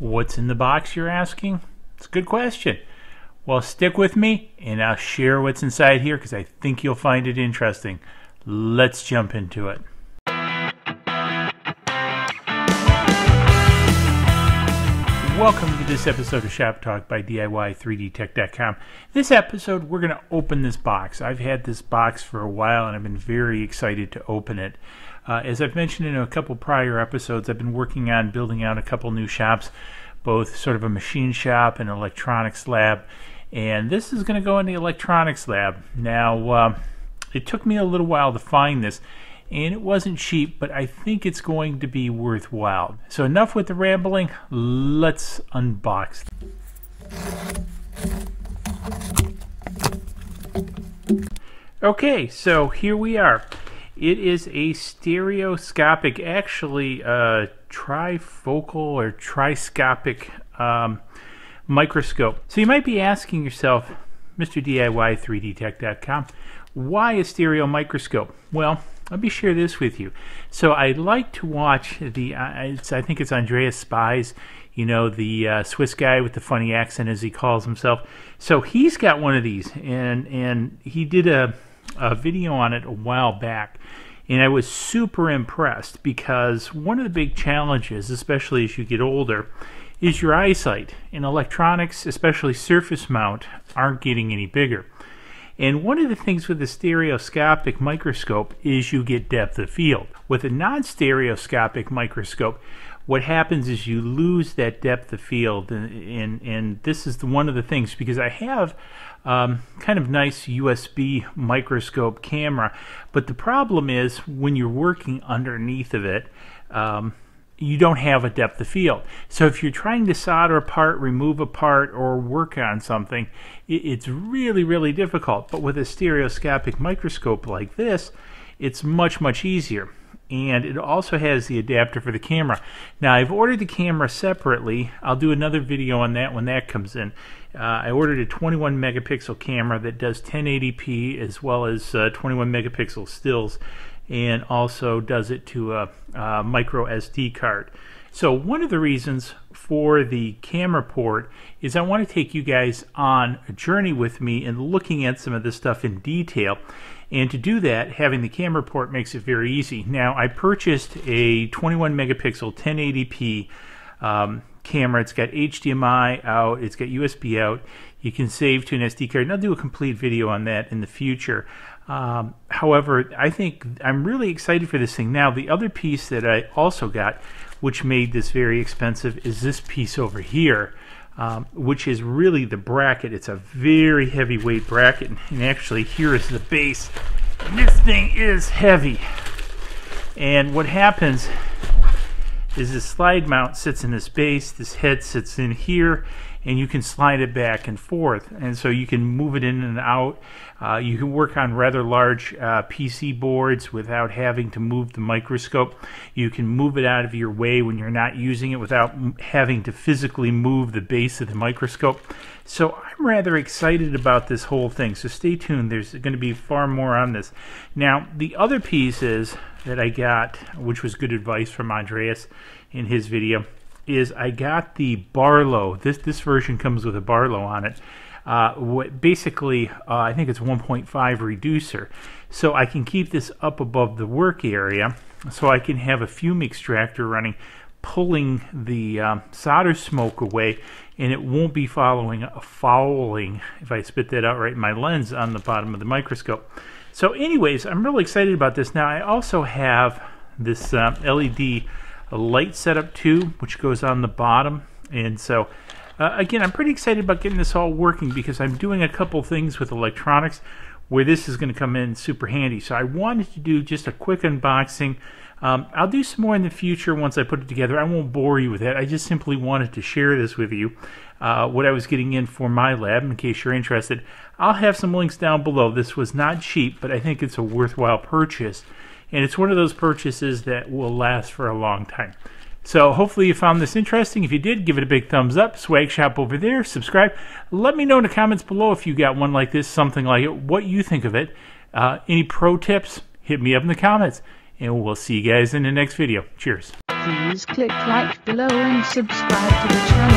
What's in the box, you're asking? It's a good question. Well, stick with me and I'll share what's inside here because I think you'll find it interesting. Let's jump into it. Welcome to this episode of Shop Talk by DIY3DTech.com. This episode, we're going to open this box. I've had this box for a while and I've been very excited to open it. As I've mentioned in a couple prior episodes, I've been working on building out a couple new shops, both sort of a machine shop and electronics lab. And this is going to go in the electronics lab. Now, it took me a little while to find this. And it wasn't cheap, but I think it's going to be worthwhile. So enough with the rambling, let's unbox. Okay, so here we are. It is a stereoscopic, actually trifocal or triscopic microscope. So you might be asking yourself, Mr. DIY3DTech.com, why a stereo microscope? Well, let me share this with you. So I like to watch the, I think it's Andreas Spiess, you know, the Swiss guy with the funny accent as he calls himself. So he's got one of these, and he did a video on it a while back. And I was super impressed because one of the big challenges, especially as you get older, is your eyesight. And electronics, especially surface mount, aren't getting any bigger. And one of the things with the stereoscopic microscope is you get depth of field. With a non-stereoscopic microscope, what happens is you lose that depth of field, and this is one of the things, because I have kind of nice USB microscope camera, but the problem is when you're working underneath of it, you don't have a depth of field. So if you're trying to solder a part, remove a part, or work on something, it's really, really difficult. But with a stereoscopic microscope like this, it's much, much easier. And it also has the adapter for the camera. Now, I've ordered the camera separately. I'll do another video on that when that comes in. I ordered a 21 megapixel camera that does 1080p as well as 21 megapixel stills, and also does it to a micro SD card. So one of the reasons for the camera port is I want to take you guys on a journey with me and looking at some of this stuff in detail. And to do that, having the camera port makes it very easy. Now, I purchased a 21 megapixel 1080p camera. It's got HDMI out, it's got USB out. You can save to an SD card, and I'll do a complete video on that in the future. However, I think I'm really excited for this thing. Now, the other piece that I also got, which made this very expensive, is this piece over here, which is really the bracket. It's a very heavyweight bracket, and actually here is the base. And this thing is heavy. And what happens is this slide mount sits in this base, this head sits in here, and you can slide it back and forth, and so you can move it in and out. You can work on rather large PC boards without having to move the microscope. You can move it out of your way when you're not using it without having to physically move the base of the microscope. So I'm rather excited about this whole thing, so stay tuned. There's going to be far more on this. Now, the other piece is that I got, which was good advice from Andreas in his video, is I got the Barlow. This version comes with a Barlow on it. Basically, I think it's 1.5 reducer. So I can keep this up above the work area, so I can have a fume extractor running, pulling the solder smoke away, and it won't be fouling, if I spit that out right in my lens, on the bottom of the microscope. So anyways, I'm really excited about this. Now, I also have this LED light setup tube, which goes on the bottom, and so again, I'm pretty excited about getting this all working because I'm doing a couple things with electronics where this is going to come in super handy. So I wanted to do just a quick unboxing. I'll do some more in the future once I put it together. I won't bore you with that. I just simply wanted to share this with you, what I was getting in for my lab, in case you're interested. I'll have some links down below. This was not cheap, but I think it's a worthwhile purchase. And it's one of those purchases that will last for a long time. So hopefully you found this interesting. If you did, give it a big thumbs up. Swag shop over there. Subscribe. Let me know in the comments below if you got one like this, something like it, what you think of it. Any pro tips, hit me up in the comments. And we'll see you guys in the next video. Cheers. Please click like below and subscribe to the channel.